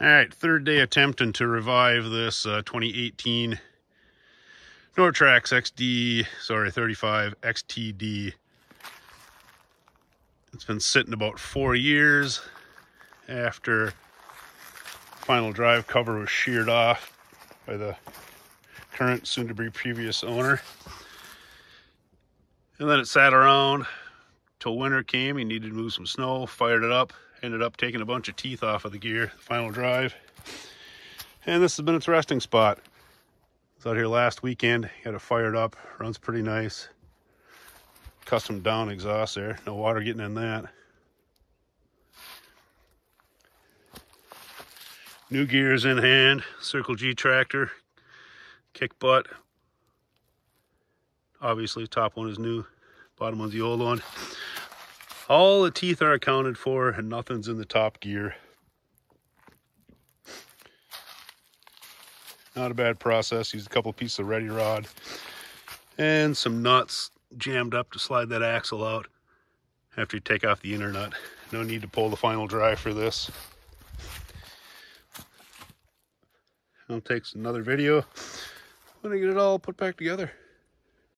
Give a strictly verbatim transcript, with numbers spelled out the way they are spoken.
All right, third day attempting to revive this uh, twenty eighteen Nortrac X D, sorry, thirty-five X T D. It's been sitting about four years after final drive cover was sheared off by the current, soon to be previous owner. And then it sat around till winter came. He needed to move some snow, fired it up, ended up taking a bunch of teeth off of the gear, the final drive. And this has been its resting spot. It's out here last weekend, got it fired up, runs pretty nice. Custom down exhaust there, no water getting in that. New gears in hand, Circle G tractor, kick butt. Obviously, top one is new, bottom one's the old one. All the teeth are accounted for and nothing's in the top gear. Not a bad process. Used a couple of pieces of ready rod and some nuts jammed up to slide that axle out after you take off the inner nut. No need to pull the final drive for this. It'll take another video. I'm gonna get it all put back together.